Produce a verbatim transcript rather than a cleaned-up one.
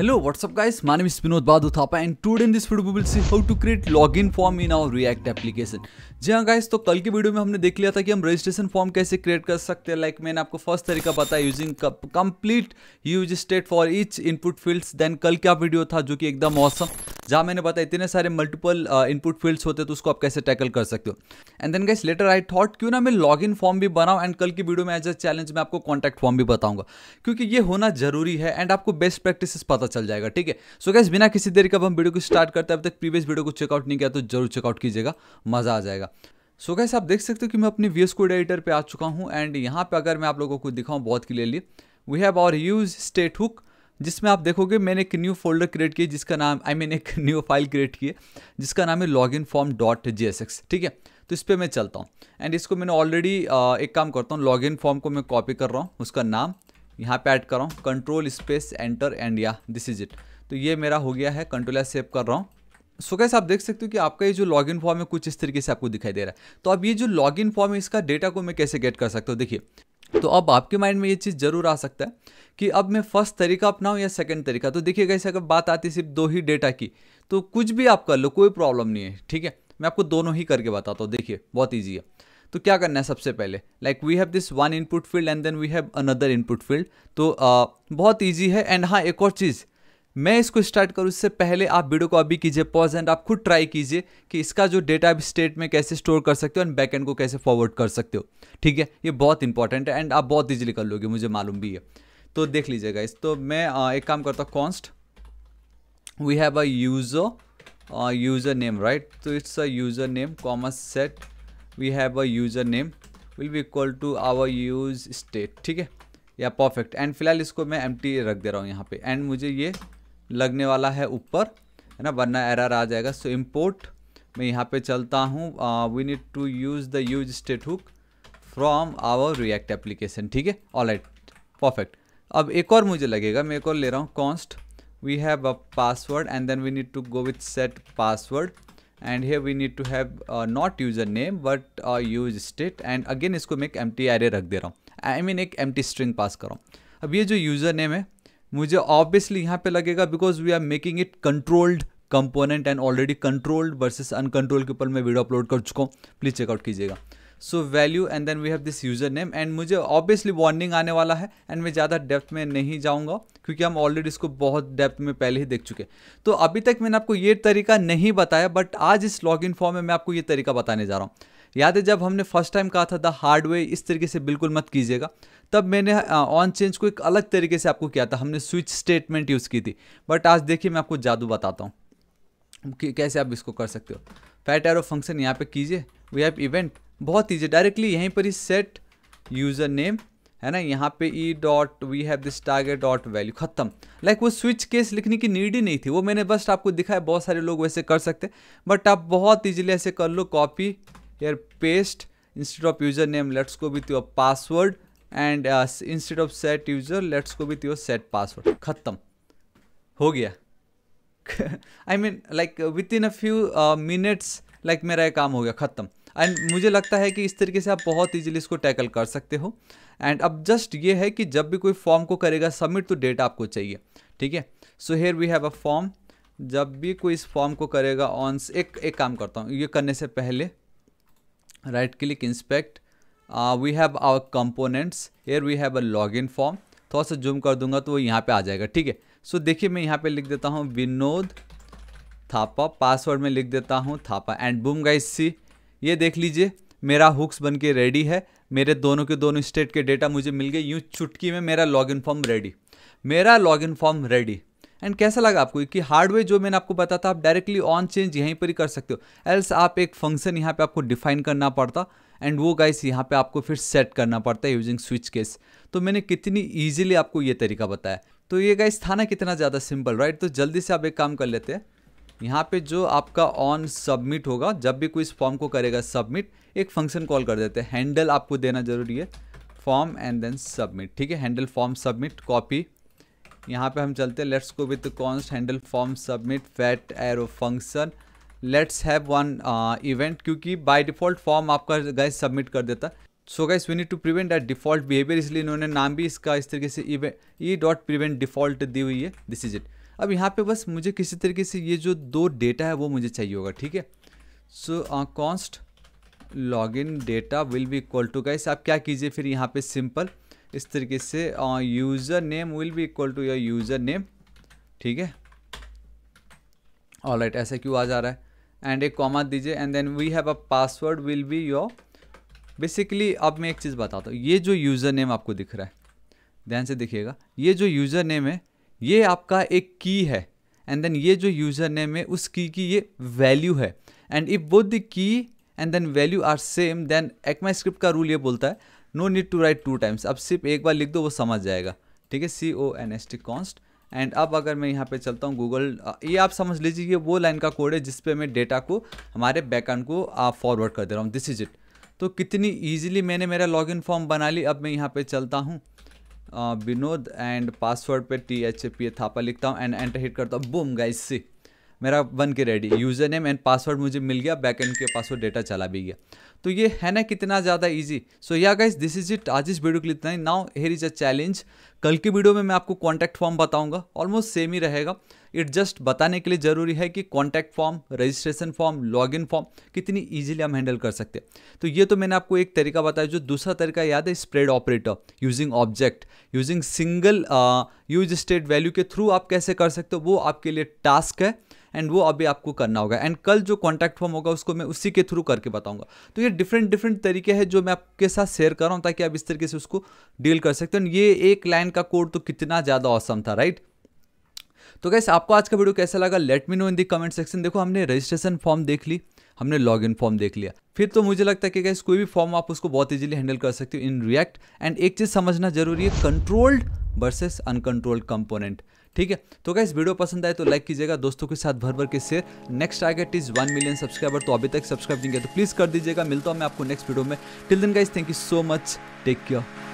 Hello, what's up guys? My name is Vinod Thapa and today in this video we will see how to create login form in our React application. जी हाँ guys, तो कल की video में हमने देख लिया था कि हम रजिस्ट्रेशन फॉर्म कैसे क्रिएट कर सकते हैं. लाइक like, मैंने आपको फर्स्ट तरीका बताया using complete use state for each input fields. Then कल क्या वीडियो था जो कि एकदम औसम, जहाँ मैंने बताया इतने सारे मल्टीपल इनपुट फील्ड्स होते हैं तो उसको आप कैसे टैकल कर सकते हो. And then guys later I thought क्यों ना मैं लॉगिन फॉर्म भी बनाऊं एंड कल की वीडियो में एज अ चैलेंज में आपको कॉन्टैक्ट फॉर्म भी बताऊंगा क्योंकि ये होना जरूरी है एंड आपको बेस्ट प्रैक्टिसेस पता चल जाएगा. ठीक है, सो गाइस बिना किसी देरी का हम वीडियो को स्टार्ट करते हैं. अब तक प्रीवियस वीडियो को चेकआउट नहीं किया तो जरूर चेकआउट कीजिएगा, मजा आ जाएगा. सो गाइस आप देख सकते हो कि मैं अपने वी एस कोड एडिटर पे आ चुका हूँ एंड यहाँ पे अगर मैं आप लोगों को दिखाऊँ बहुत clearly, we have our use state hook जिसमें आप देखोगे मैंने एक न्यू फोल्डर क्रिएट की जिसका नाम आई I मीन mean, एक न्यू फाइल क्रिएट की है जिसका नाम है login form dot J S X. ठीक है, तो इस पर मैं चलता हूँ एंड इसको मैंने ऑलरेडी एक काम करता हूँ, लॉगिन फॉर्म को मैं कॉपी कर रहा हूँ, उसका नाम यहाँ पे ऐड कर रहा हूँ, कंट्रोल स्पेस एंटर एंड या दिस इज इट. तो ये मेरा हो गया है, कंट्रोल या सेव कर रहा हूँ. सो गाइस आप देख सकते हो कि आपका ये जो लॉगिन फॉर्म है कुछ इस तरीके से आपको दिखाई दे रहा है. तो अब ये जो लॉगिन फॉर्म है इसका डेटा को मैं कैसे गेट कर सकता हूँ. देखिए, तो अब आपके माइंड में ये चीज़ जरूर आ सकता है कि अब मैं फर्स्ट तरीका अपनाऊं या सेकंड तरीका. तो देखिए गाइस, अगर बात आती है सिर्फ दो ही डेटा की तो कुछ भी आप कर लो, कोई प्रॉब्लम नहीं है. ठीक है, मैं आपको दोनों ही करके बताता हूँ. देखिए बहुत ईजी है. तो क्या करना है, सबसे पहले like we have this one input field and then we have another input field. तो आ, बहुत ईजी है. एंड हाँ, एक और चीज़ मैं इसको स्टार्ट करूँ उससे पहले आप वीडियो को अभी कीजिए पॉज एंड आप खुद ट्राई कीजिए कि इसका जो डेटा आप स्टेट में कैसे स्टोर कर सकते हो एंड बैकएंड को कैसे फॉरवर्ड कर सकते हो. ठीक है, ये बहुत इंपॉर्टेंट है एंड आप बहुत इजीली कर लोगे, मुझे मालूम भी है. तो देख लीजिए गाइस, तो मैं आ, एक काम करता हूँ, const we have a user user name right, तो it's a user name comma set we have a user name will be equal to our use state. ठीक है, या परफेक्ट. एंड फिलहाल इसको मैं एम्प्टी रख दे रहा हूँ यहाँ पे एंड मुझे ये लगने वाला है ऊपर, है ना, वरना एरर आ जाएगा. सो इम्पोर्ट मैं यहाँ पे चलता हूँ, we need to use the use state hook from our React application. ठीक है, ऑलराइट परफेक्ट. अब एक और मुझे लगेगा, मैं एक और ले रहा हूँ, const we have a password and then we need to go with set password and here we need to have not user name but use state. And again इसको मैं एक एम्प्टी एरे रख दे रहा हूँ, आई मीन एक empty string pass कर रहा हूँ. अब ये जो यूज़र नेम है मुझे ऑब्वियसली यहाँ पे लगेगा because we are making it controlled component and already controlled versus uncontrolled के ऊपर मैं वीडियो अपलोड कर चुका हूँ, प्लीज़ चेकआउट कीजिएगा. So value and then we have this user name and मुझे ऑब्वियसली वार्निंग आने वाला है एंड मैं ज़्यादा डेप्थ में नहीं जाऊँगा क्योंकि हम ऑलरेडी इसको बहुत डेप्थ में पहले ही देख चुके. तो अभी तक मैंने आपको ये तरीका नहीं बताया बट आज इस लॉगिन फॉर्म में मैं आपको ये तरीका बताने जा रहा हूँ. याद है जब हमने फर्स्ट टाइम कहा था द हार्ड वे इस तरीके से बिल्कुल मत कीजिएगा, तब मैंने ऑन चेंज को एक अलग तरीके से आपको किया था, हमने स्विच स्टेटमेंट यूज़ की थी. बट आज देखिए मैं आपको जादू बताता हूँ कि कैसे आप इसको कर सकते हो. फैट एरो फंक्शन यहाँ पे कीजिए, वी हैव इवेंट, बहुत ईजी, डायरेक्टली यहीं पर ही सेट यूज़र नेम, है ना, यहाँ पे ई dot we have this target dot value, खत्म. लाइक वो स्विच केस लिखने की नीड ही नहीं थी, वो मैंने बस आपको दिखाया. बहुत सारे लोग वैसे कर सकते बट आप बहुत ईजिली ऐसे कर लो, कॉपी यार paste, instead of user name let's go with your password and instead of set user let's go with your set password, खत्म हो गया. I mean like within a few minutes like मेरा ये काम हो गया, खत्म. एंड मुझे लगता है कि इस तरीके से आप बहुत ईजिली इसको टैकल कर सकते हो. एंड अब जस्ट ये है कि जब भी कोई फॉर्म को करेगा सबमिट तो डेटा आपको चाहिए. ठीक है, so here we have a form, जब भी कोई इस फॉर्म को करेगा ऑन एक एक काम करता हूँ, ये करने से पहले right click inspect, uh, we have our components, here we have a login form. थोड़ा सा जूम कर दूंगा तो वो यहाँ पे आ जाएगा. ठीक है, सो देखिए मैं यहाँ पे लिख देता हूँ विनोद थापा, पासवर्ड में लिख देता हूँ Thapa and boom guys see, ये देख लीजिए मेरा हुक्स बन के रेडी है, मेरे दोनों के दोनों स्टेट के डेटा मुझे मिल गए. यूँ चुटकी में मेरा लॉगिन फॉर्म रेडी, मेरा लॉगिन फॉर्म रेडी. एंड कैसा लगा आपको कि हार्डवेयर जो मैंने आपको बताया था आप डायरेक्टली ऑन चेंज यहीं पर ही कर सकते हो, एल्स आप एक फंक्शन यहाँ पे आपको डिफाइन करना पड़ता एंड वो गाइस यहाँ पे आपको फिर सेट करना पड़ता है यूजिंग स्विच केस. तो मैंने कितनी ईजिली आपको ये तरीका बताया. तो ये गाइस था ना कितना ज़्यादा सिंपल राइट. तो जल्दी से आप एक काम कर लेते हैं, यहाँ पे जो आपका ऑन सबमिट होगा, जब भी कोई इस फॉर्म को करेगा सबमिट, एक फंक्शन कॉल कर देते हैं, हैंडल आपको देना जरूरी है, फॉर्म एंड देन सबमिट. ठीक है, हैंडल फॉर्म सबमिट कॉपी, यहाँ पे हम चलते हैं, let's go with const handle form submit fat arrow function let's have one event क्योंकि बाय डिफ़ॉल्ट फॉर्म आपका गाइस सबमिट कर देता. So guys we need to prevent that default behaviour, इसलिए इन्होंने नाम भी इसका इस तरीके से ई डॉट प्रिवेंट डिफ़ॉल्ट दी हुई है, दिस इज इट. अब यहाँ पे बस मुझे किसी तरीके से ये जो दो डेटा है वो मुझे चाहिए होगा, ठीक है। So const log in data will be equal to, guys आप क्या कीजिए फिर यहाँ पे सिंपल इस तरीके से user name will be equal to your user name, ठीक है। ऑलराइट, ऐसा क्यों आ जा रहा है? एंड एक कॉमा दीजिए and then we have a password will be your, basically अब मैं एक चीज़ बताता हूँ, ये जो यूज़र नेम आपको दिख रहा है ध्यान से देखिएगा, ये जो यूज़र नेम है ये आपका एक की है एंड देन ये जो यूज़र नेम है उस की की ये वैल्यू है। And if both the key and then value are same then ECMAScript का रूल ये बोलता है no need to write two times, अब सिर्फ एक बार लिख दो वो समझ जाएगा, ठीक है। C O N S T const. And अब अगर मैं यहाँ पे चलता हूँ गूगल, ये आप समझ लीजिए ये वो लाइन का कोड है जिसपे मैं डेटा को हमारे बैकएंड को फॉरवर्ड कर दे रहा हूँ, दिस इज इट। तो कितनी ईजिली मैंने मेरा लॉगिन फॉर्म बना ली। अब मैं यहाँ पे चलता हूँ विनोद एंड पासवर्ड पे टी एच पी थापा लिखता हूँ एंड एंटर हिट करता हूँ, बूम गाइस सी मेरा बन के ready, user name and password मुझे मिल गया, बैकएंड के पासवर्ड डेटा चला भी गया। तो ये है ना कितना ज़्यादा इजी। सो या गाइस दिस इज इट, आज इस वीडियो के लिए इतना ही। Now here is a challenge, कल की वीडियो में मैं आपको कॉन्टैक्ट फॉर्म बताऊंगा, ऑलमोस्ट सेम ही रहेगा। इट जस्ट बताने के लिए ज़रूरी है कि contact form, registration form, login form कितनी ईजिली हम हैंडल कर सकते हैं। तो ये तो मैंने आपको एक तरीका बताया, जो दूसरा तरीका याद है spread operator, using object, using single use state value के थ्रू आप कैसे कर सकते हो, वो आपके लिए टास्क है एंड वो अभी आपको करना होगा। एंड कल जो कॉन्टैक्ट फॉर्म होगा उसको मैं उसी के थ्रू करके बताऊंगा। तो ये डिफरेंट डिफरेंट तरीके हैं जो मैं आपके साथ शेयर कर रहा हूँ ताकि आप इस तरीके से उसको डील कर सकते हो। ये एक लाइन का कोड तो कितना ज़्यादा ऑसम था, राइट। तो गाइस आपको आज का वीडियो कैसा लगा let me know in the comment section. देखो हमने रजिस्ट्रेशन फॉर्म देख ली, हमने लॉगिन फॉर्म देख लिया, फिर तो मुझे लगता है कि गाइस कोई भी फॉर्म आप उसको बहुत इजीली हैंडल कर सकते हो इन रिएक्ट। एंड एक चीज़ समझना जरूरी है, कंट्रोल्ड वर्सेस अनकंट्रोल्ड कंपोनेंट, ठीक है। तो गाइस वीडियो पसंद आए तो लाइक कीजिएगा, दोस्तों के साथ भर भर के share. Next target is one million subscriber, तो अभी तक सब्सक्राइब नहीं किया तो प्लीज़ कर दीजिएगा। मिलता हूँ मैं आपको नेक्स्ट वीडियो में, till then guys thank you so much, take care.